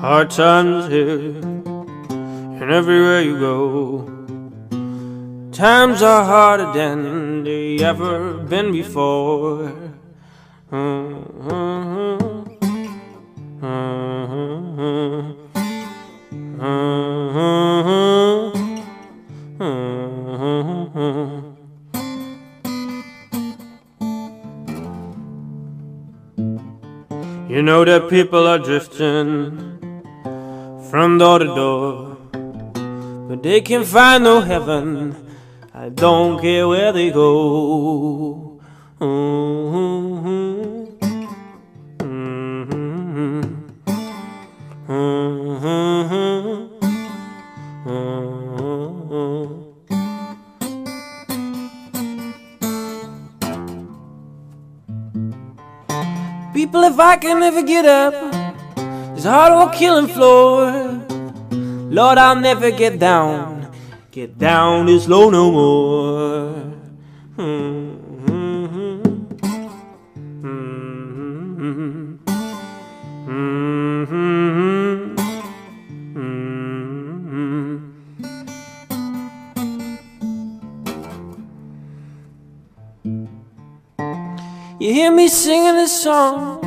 Hard times here and everywhere you go. Times are harder than they ever been before. You know that people are drifting from door to door, but they can find no heaven. I don't care where they go. People, if I can never get up, it's hard on killing floor. Lord, I'll never get down. Get down this low no more. You hear me singing this song,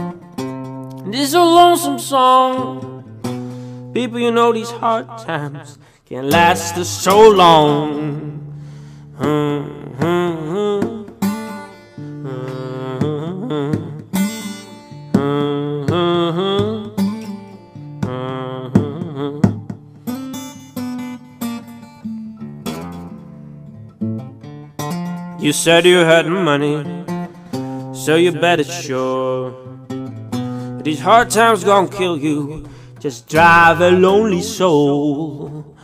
this old lonesome song. People, you know these hard times can't last us so long. You said you had money, so you bet it's sure. These hard times gonna kill you, just drive a lonely soul.